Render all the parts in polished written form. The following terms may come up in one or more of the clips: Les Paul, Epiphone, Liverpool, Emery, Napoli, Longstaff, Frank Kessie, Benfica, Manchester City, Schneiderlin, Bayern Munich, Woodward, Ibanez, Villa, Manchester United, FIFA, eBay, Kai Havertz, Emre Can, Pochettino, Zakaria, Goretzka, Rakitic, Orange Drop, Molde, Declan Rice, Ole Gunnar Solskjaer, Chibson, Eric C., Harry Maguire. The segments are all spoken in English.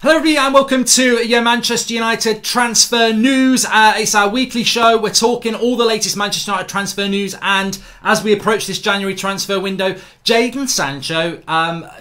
Hello everybody and welcome to your Manchester United transfer news. It's our weekly show. We're talking all the latest Manchester United transfer news, and as we approach this January transfer window, Jadon Sancho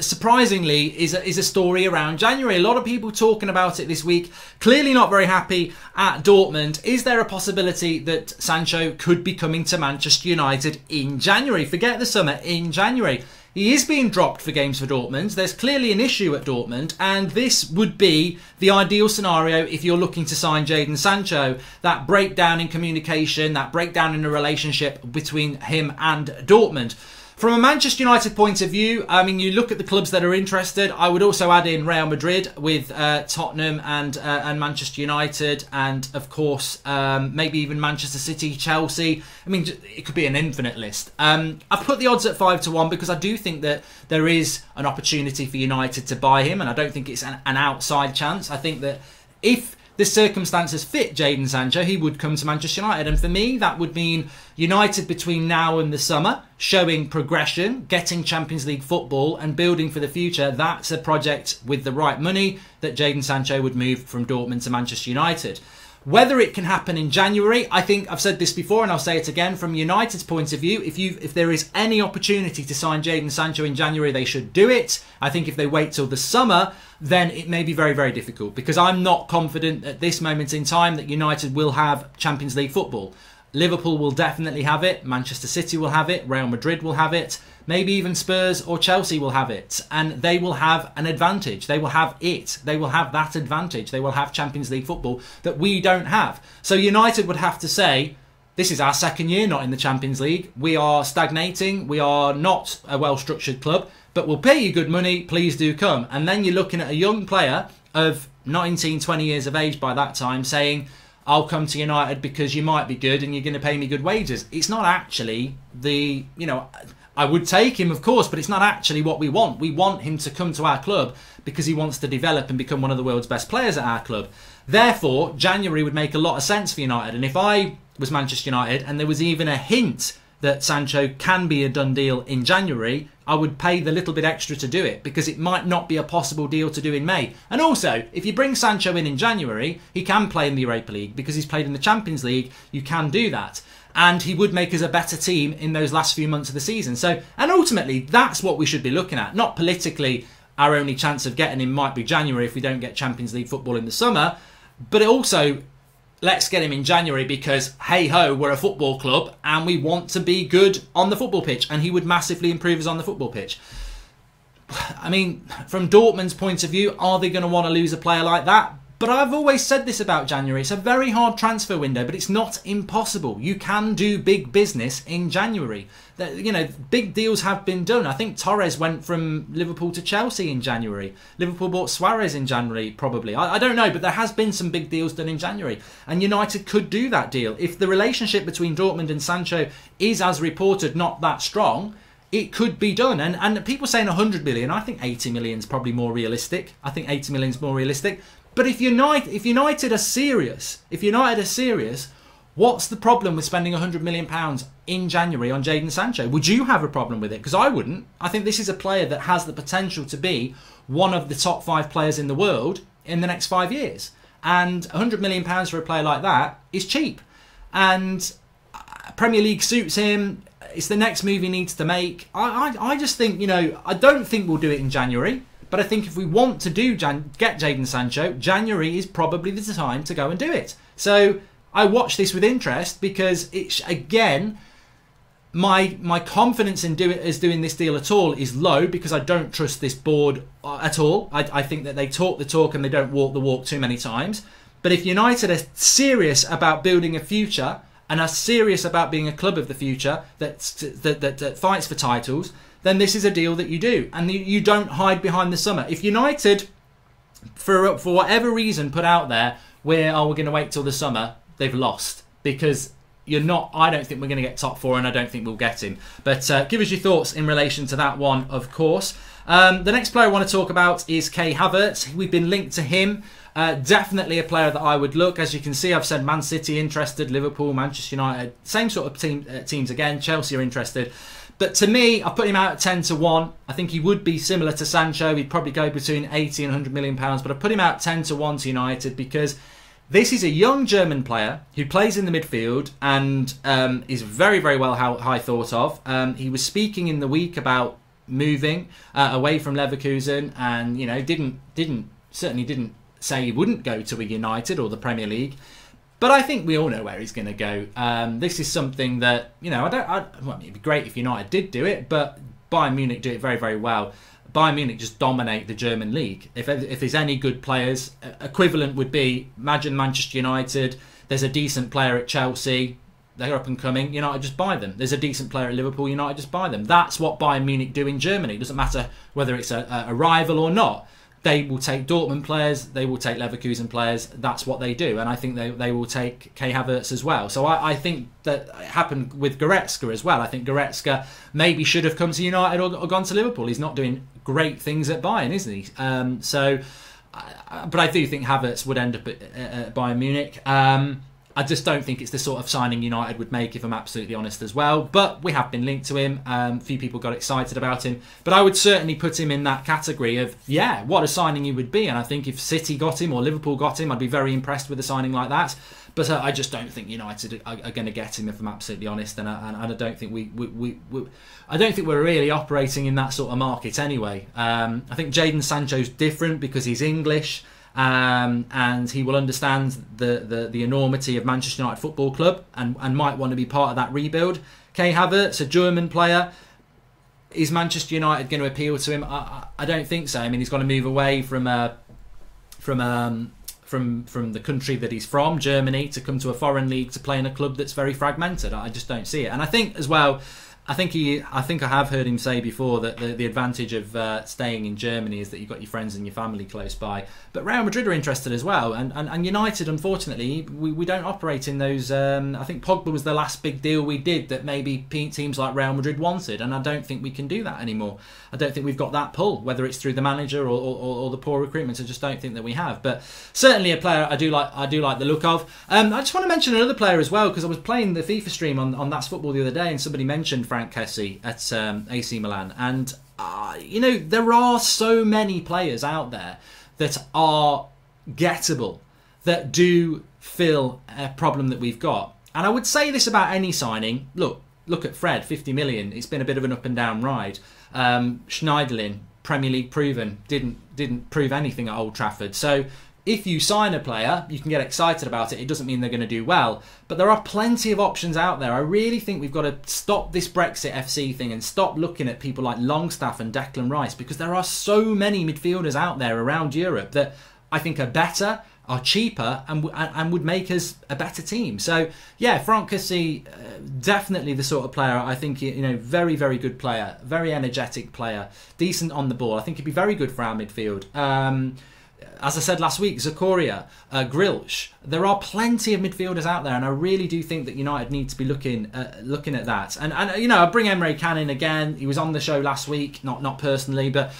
surprisingly is a story around January. A lot of people talking about it this week. Clearly not very happy at Dortmund. Is there a possibility that Sancho could be coming to Manchester United in January? Forget the summer, in January. He is being dropped for games for Dortmund. There's clearly an issue at Dortmund, and this would be the ideal scenario if you're looking to sign Jadon Sancho. That breakdown in communication, that breakdown in the relationship between him and Dortmund. From a Manchester United point of view, I mean, you look at the clubs that are interested. I would also add in Real Madrid with Tottenham and Manchester United, and of course maybe even Manchester City, Chelsea. I mean, it could be an infinite list. I've put the odds at 5-1 because I do think that there is an opportunity for United to buy him, and I don't think it's an outside chance. I think that if the circumstances fit Jadon Sancho, he would come to Manchester United. And for me, that would mean United between now and the summer showing progression, getting Champions League football and building for the future. That's a project with the right money that Jadon Sancho would move from Dortmund to Manchester United. Whether it can happen in January, I think I've said this before and I'll say it again. From United's point of view, if there is any opportunity to sign Jadon Sancho in January, they should do it. I think if they wait till the summer, then it may be very, very difficult, because I'm not confident at this moment in time that United will have Champions League football. Liverpool will definitely have it. Manchester City will have it. Real Madrid will have it. Maybe even Spurs or Chelsea will have it. And they will have an advantage. They will have it. They will have that advantage. They will have Champions League football that we don't have. So United would have to say, this is our second year not in the Champions League. We are stagnating. We are not a well-structured club, but we'll pay you good money. Please do come. And then you're looking at a young player of 19, 20 years of age by that time saying, I'll come to United because you might be good and you're going to pay me good wages. It's not actually the, you know, I would take him, of course, but it's not actually what we want. We want him to come to our club because he wants to develop and become one of the world's best players at our club. Therefore, January would make a lot of sense for United. And if I was Manchester United and there was even a hint that Sancho can be a done deal in January, I would pay the little bit extra to do it, because it might not be a possible deal to do in May. And also, if you bring Sancho in January, he can play in the Europa League because he's played in the Champions League. You can do that. And he would make us a better team in those last few months of the season. So, and ultimately, that's what we should be looking at. Not politically, our only chance of getting him might be January if we don't get Champions League football in the summer. But it also, let's get him in January because, hey-ho, we're a football club and we want to be good on the football pitch, and he would massively improve us on the football pitch. I mean, from Dortmund's point of view, are they going to want to lose a player like that? But I've always said this about January. It's a very hard transfer window, but it's not impossible. You can do big business in January. You know, big deals have been done. I think Torres went from Liverpool to Chelsea in January. Liverpool bought Suarez in January, probably. I don't know, but there has been some big deals done in January. And United could do that deal. If the relationship between Dortmund and Sancho is, as reported, not that strong, it could be done. And people saying 100 million, I think 80 million is probably more realistic. I think 80 million is more realistic. But if United are serious, what's the problem with spending £100 million in January on Jadon Sancho? Would you have a problem with it? Because I wouldn't. I think this is a player that has the potential to be one of the top 5 players in the world in the next 5 years. And £100 million for a player like that is cheap. And Premier League suits him. It's the next move he needs to make. I just think, you know, I don't think we'll do it in January. But I think if we want to get Jadon Sancho, January is probably the time to go and do it. So I watch this with interest, because it's, again, my confidence in doing this deal at all is low, because I don't trust this board at all. I think that they talk the talk and they don't walk the walk too many times. But if United are serious about building a future and are serious about being a club of the future that fights for titles, then this is a deal that you do. And you don't hide behind the summer. If United, for whatever reason, put out there, we're going to wait till the summer, they've lost. Because I don't think we're going to get top 4, and I don't think we'll get him. But give us your thoughts in relation to that one, of course. The next player I want to talk about is Kai Havertz. We've been linked to him. Definitely a player that I would look. As you can see, I've said Man City interested, Liverpool, Manchester United, same sort of teams again. Chelsea are interested. But to me, I put him out at 10 to 1. I think he would be similar to Sancho. He'd probably go between 80 and 100 million pounds. But I put him out 10 to 1 to United because this is a young German player who plays in the midfield and is very, very well high thought of. He was speaking in the week about moving away from Leverkusen, and you know, certainly didn't say he wouldn't go to a United or the Premier League. But I think we all know where he's going to go. This is something that, you know, well, I mean, it'd be great if United did do it, but Bayern Munich do it very, very well. Bayern Munich just dominate the German league. If there's any good players, equivalent would be, imagine Manchester United, there's a decent player at Chelsea, they're up and coming, United just buy them. There's a decent player at Liverpool, United just buy them. That's what Bayern Munich do in Germany. It doesn't matter whether it's a rival or not. They will take Dortmund players. They will take Leverkusen players. That's what they do. And I think they will take Kai Havertz as well. So I think that it happened with Goretzka as well. I think Goretzka maybe should have come to United or gone to Liverpool. He's not doing great things at Bayern, isn't he? But I do think Havertz would end up at Bayern Munich. I just don't think it's the sort of signing United would make, if I'm absolutely honest as well. But we have been linked to him. A few people got excited about him. But I would certainly put him in that category of, yeah, what a signing he would be. And I think if City got him or Liverpool got him, I'd be very impressed with a signing like that. But I just don't think United are going to get him, if I'm absolutely honest. And I don't think we're really operating in that sort of market anyway. I think Jadon Sancho's different because he's English. And he will understand the enormity of Manchester United Football Club and might want to be part of that rebuild. Kai Havertz, a German player, is Manchester United going to appeal to him? I don't think so. I mean, he's going to move away from the country that he's from, Germany, to come to a foreign league to play in a club that's very fragmented. I just don't see it. And I think as well, I have heard him say before that the advantage of staying in Germany is that you've got your friends and your family close by. But Real Madrid are interested as well, and United, unfortunately, we don't operate in those. I think Pogba was the last big deal we did that maybe teams like Real Madrid wanted, and I don't think we can do that anymore. I don't think we've got that pull, whether it's through the manager or the poor recruitment. I just don't think that we have. But certainly a player I do like the look of. I just want to mention another player as well, because I was playing the FIFA stream on That's Football the other day, and somebody mentioned Frank Kessie at AC Milan, and you know, there are so many players out there that are gettable, that do fill a problem that we've got. And I would say this about any signing. Look at Fred, 50 million. It's been a bit of an up and down ride. Schneiderlin, Premier League proven, didn't prove anything at Old Trafford. So if you sign a player, you can get excited about it. It doesn't mean they're going to do well. But there are plenty of options out there. I really think we've got to stop this Brexit FC thing and stop looking at people like Longstaff and Declan Rice, because there are so many midfielders out there around Europe that I think are better, are cheaper, and would make us a better team. So, yeah, Frank Kessie, definitely the sort of player I think, you know, very, very good player, very energetic player, decent on the ball. I think he'd be very good for our midfield. As I said last week, Zakaria, Grilch. There are plenty of midfielders out there, and I really do think that United need to be looking at that. And you know, I bring Emre Can in again. He was on the show last week, not personally, but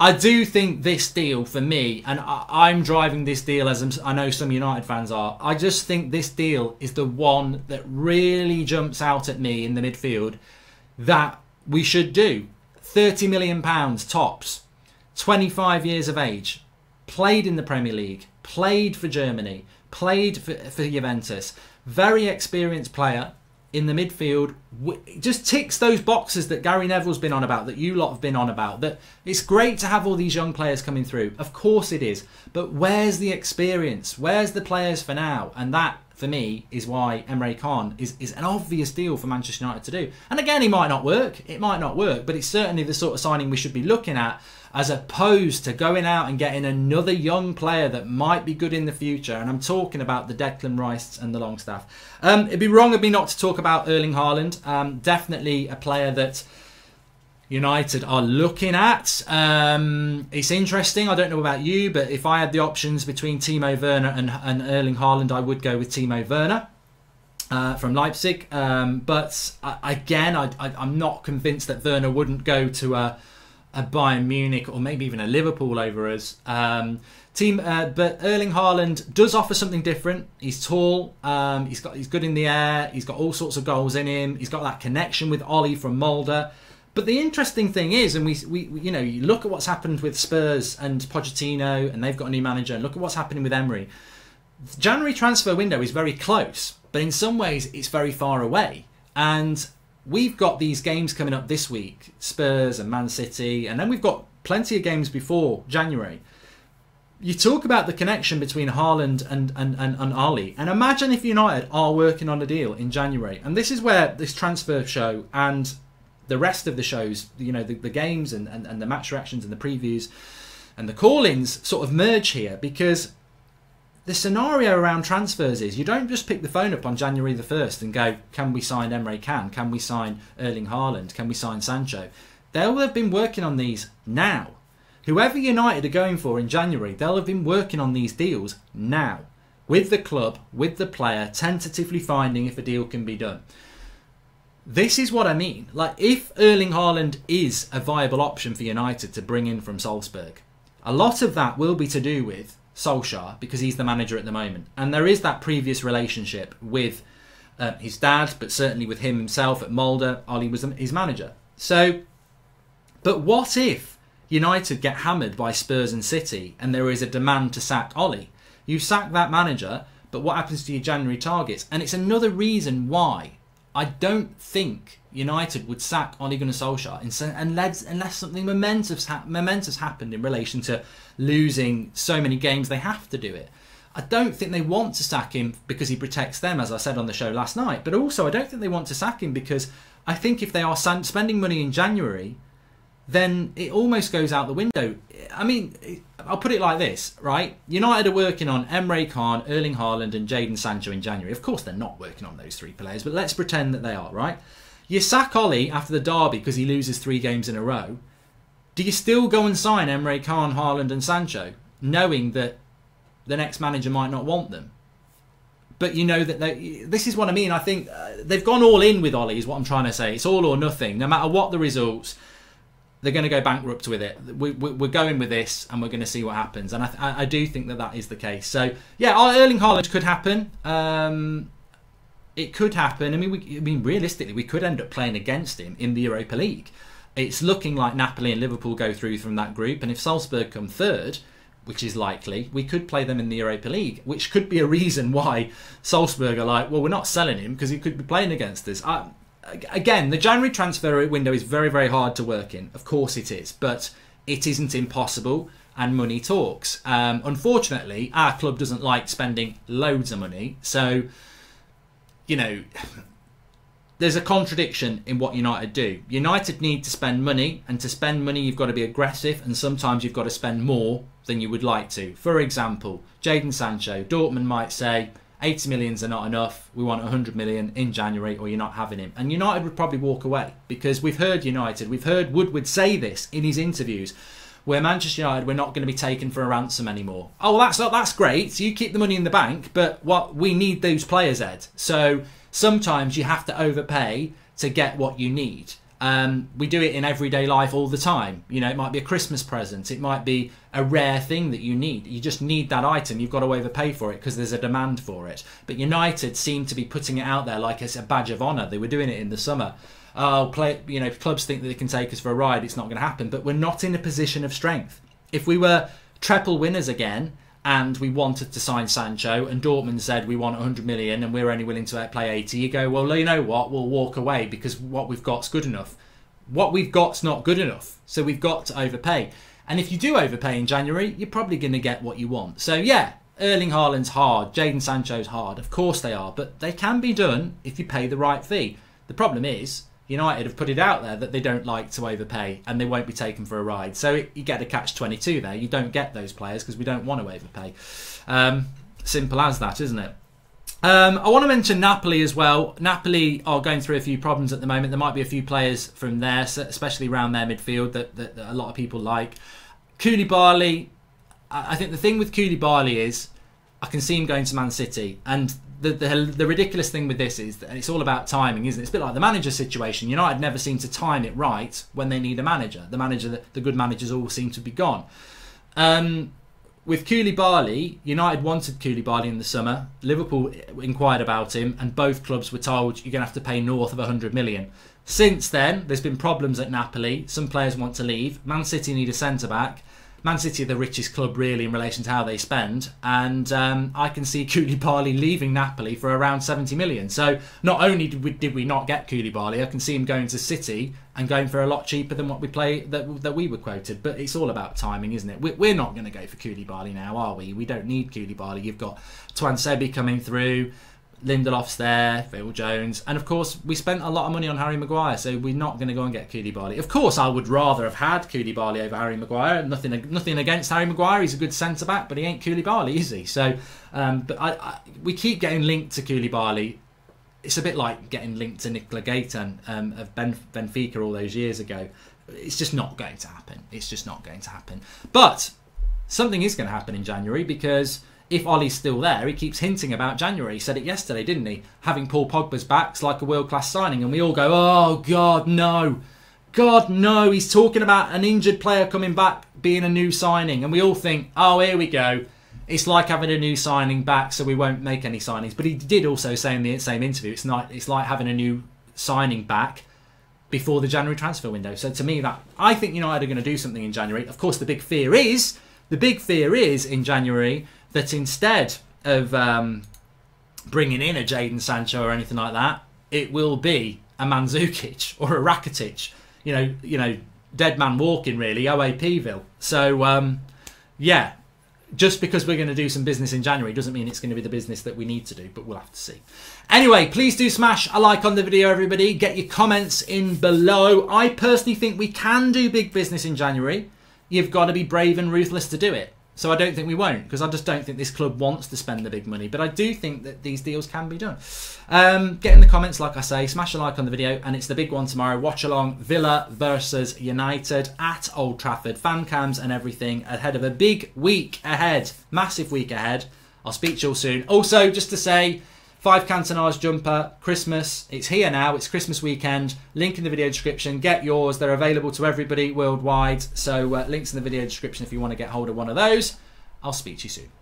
I do think this deal for me, and I'm driving this deal as I know some United fans are. I just think this deal is the one that really jumps out at me in the midfield that we should do. £30 million tops, 25 years of age. Played in the Premier League, played for Germany, played for Juventus. Very experienced player in the midfield. Just ticks those boxes that Gary Neville's been on about, that you lot have been on about. That it's great to have all these young players coming through. Of course it is. But where's the experience? Where's the players for now? And that, for me, is why Emre Can is an obvious deal for Manchester United to do. And again, it might not work, but it's certainly the sort of signing we should be looking at, as opposed to going out and getting another young player that might be good in the future. And I'm talking about the Declan Rice and the Longstaff. It'd be wrong of me not to talk about Erling Haaland. Definitely a player that United are looking at. It's interesting. I don't know about you, but if I had the options between Timo Werner and Erling Haaland, I would go with Timo Werner from Leipzig. But again, I'm not convinced that Werner wouldn't go to a Bayern Munich or maybe even a Liverpool over us. But Erling Haaland does offer something different. He's tall, he's good in the air, he's got all sorts of goals in him, he's got that connection with Ole from Molde. But the interesting thing is, and we you know, you look at what's happened with Spurs and Pochettino, and they've got a new manager, and look at what's happening with Emery. The January transfer window is very close, but in some ways it's very far away. And we've got these games coming up this week, Spurs and Man City, and then we've got plenty of games before January. You talk about the connection between Haaland and Ole, and imagine if United are working on a deal in January. And this is where this transfer show and the rest of the shows, you know, the games and the match reactions and the previews and the call-ins sort of merge here, because the scenario around transfers is you don't just pick the phone up on January the 1st and go, can we sign Emre Can? Can we sign Erling Haaland? Can we sign Sancho? They'll have been working on these now. Whoever United are going for in January, they'll have been working on these deals now. With the club, with the player, tentatively finding if a deal can be done. This is what I mean. Like, if Erling Haaland is a viable option for United to bring in from Salzburg, a lot of that will be to do with Solskjaer, because he's the manager at the moment, and there is that previous relationship with his dad, but certainly with him himself at Molde. Ole was his manager. So, but what if United get hammered by Spurs and City and there is a demand to sack Ole? You sack that manager, but what happens to your January targets? And it's another reason why I don't think United would sack Ole Gunnar Solskjaer unless something momentous happened in relation to losing so many games they have to do it. I don't think they want to sack him because he protects them, as I said on the show last night. But also, I don't think they want to sack him because I think if they are spending money in January, then it almost goes out the window. I mean, I'll put it like this, right? United are working on Emre Can, Erling Haaland and Jadon Sancho in January. Of course, they're not working on those three players, but let's pretend that they are, right? You sack Ole after the derby because he loses 3 games in a row. Do you still go and sign Emre Can, Haaland and Sancho, knowing that the next manager might not want them? But you know that this is what I mean. I think they've gone all in with Ole, is what I'm trying to say. It's all or nothing. No matter what the results, they're going to go bankrupt with it. We're going with this, and we're going to see what happens. And I do think that that is the case. So yeah, Erling Haaland could happen. It could happen. I mean, realistically, we could end up playing against him in the Europa League. It's looking like Napoli and Liverpool go through from that group, and if Salzburg come third, which is likely, we could play them in the Europa League, which could be a reason why Salzburg are like, well, we're not selling him because he could be playing against us. Again, the January transfer window is very, very hard to work in. Of course it is, but it isn't impossible, and money talks. Unfortunately, our club doesn't like spending loads of money. So, you know, there's a contradiction in what United do. United need to spend money, and to spend money, you've got to be aggressive, and sometimes you've got to spend more than you would like to. For example, Jadon Sancho, Dortmund might say, 80 millions are not enough, we want 100 million in January or you're not having him. And United would probably walk away, because we've heard Woodward say this in his interviews, where Manchester United, we're not going to be taken for a ransom anymore. Oh, well, that's great, you keep the money in the bank, but what we need those players, Ed. So sometimes you have to overpay to get what you need. We do it in everyday life all the time. You know, it might be a Christmas present. It might be a rare thing that you need. You just need that item. You've got to overpay for it because there's a demand for it. But United seem to be putting it out there like it's a badge of honour. They were doing it in the summer. Oh, you know, clubs think that they can take us for a ride. It's not going to happen. But we're not in a position of strength. If we were treble winners again and we wanted to sign Sancho and Dortmund said we want 100 million and we're only willing to play 80, you go, well, you know what, we'll walk away because what we've got's good enough. What we've got's not good enough, so we've got to overpay. And if you do overpay in January, you're probably going to get what you want. So yeah, Erling Haaland's hard, Jadon Sancho's hard, of course they are, but they can be done if you pay the right fee. The problem is, United have put it out there that they don't like to overpay and they won't be taken for a ride. So you get a catch-22 there. You don't get those players because we don't want to overpay. Simple as that, isn't it? I want to mention Napoli as well. Napoli are going through a few problems at the moment. There might be a few players from there, especially around their midfield, that a lot of people like. Koulibaly, I think the thing with Koulibaly is I can see him going to Man City. And the ridiculous thing with this is that, and it's all about timing, isn't it? It's a bit like the manager situation. United never seem to time it right when they need a manager. The good managers all seem to be gone. With Koulibaly, United wanted Koulibaly in the summer. Liverpool inquired about him, and both clubs were told, you're going to have to pay north of 100 million. Since then, there's been problems at Napoli. Some players want to leave. Man City need a centre-back. Man City are the richest club, really, in relation to how they spend. And I can see Koulibaly leaving Napoli for around 70 million. So not only did we not get Koulibaly, I can see him going to City and going for a lot cheaper than what we that we were quoted. But it's all about timing, isn't it? We're not going to go for Koulibaly now, are we? We don't need Koulibaly. You've got Twansebi coming through. Lindelof's there, Phil Jones, and of course we spent a lot of money on Harry Maguire, so we're not going to go and get Koulibaly. Of course, I would rather have had Koulibaly over Harry Maguire. Nothing against Harry Maguire. He's a good centre back, but he ain't Koulibaly, is he? So, we keep getting linked to Koulibaly. It's a bit like getting linked to Nicola Gaetan of Benfica all those years ago. It's just not going to happen. It's just not going to happen. But something is going to happen in January, because if Ollie's still there, he keeps hinting about January. He said it yesterday, didn't he? Having Paul Pogba's back's like a world-class signing. And we all go, oh, God, no. God, no. He's talking about an injured player coming back being a new signing. And we all think, oh, here we go. It's like having a new signing back, so we won't make any signings. But he did also say in the same interview, it's like having a new signing back before the January transfer window. So to me, I think United are going to do something in January. Of course, the big fear is in January that instead of bringing in a Jadon Sancho or anything like that, it will be a Mandzukic or a Rakitic, you know, dead man walking, really, OAPville. So yeah, just because we're going to do some business in January doesn't mean it's going to be the business that we need to do, but we'll have to see. Anyway, please do smash a like on the video, everybody. Get your comments in below. I personally think we can do big business in January. You've got to be brave and ruthless to do it. So I don't think we won't, because I just don't think this club wants to spend the big money. But I do think that these deals can be done. Get in the comments, like I say. Smash a like on the video. And it's the big one tomorrow. Watch along, Villa versus United at Old Trafford. Fan cams and everything ahead of a big week ahead. Massive week ahead. I'll speak to you all soon. Also, just to say, 5 Cantonars jumper, Christmas. It's here now. It's Christmas weekend. Link in the video description. Get yours. They're available to everybody worldwide. So links in the video description if you want to get hold of one of those. I'll speak to you soon.